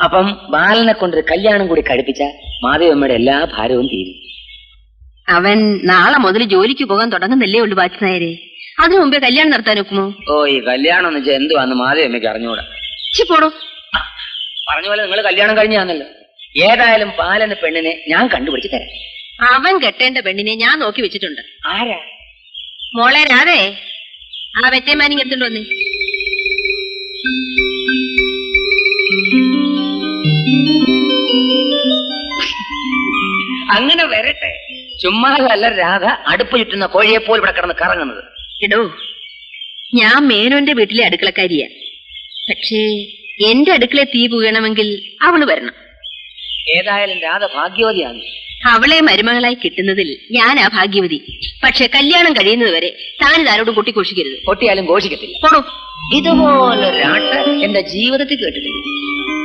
Apam Balana Kundra Kalyan would Kadipicha, Mavi Medella, Paru Piri. Aven Nala Modri Joli Kugan Totan the Lil Batsnari. Other Umbe Kalyan or Tanukumu. Oh, Kalyan on the Jendo and the Mali Megarnoda. Chipodo Paranola Kalyan Garnianel. Yet I am Pal and the Pendine Yan can do it. Aven get ten the Pendine Yan Oki Vichitunda. Ara Mola Rade Avete Manning at the Loni. I'm going to wear it. Tomorrow, I'll let put it in the Koya pole, but I can't carry another. You know, Yam made on the Vitali Adical idea. But she ended a declare people when I'm uncle. I will wear no. Edile and the other Pagiodian. How will I marry my like it in the Dil? Yana Pagiodi. But Shakalian and Gadin the very time that I would go to Kushiki. Hotel and Goshiki. Photo. It's a whole rata and the G with the ticket.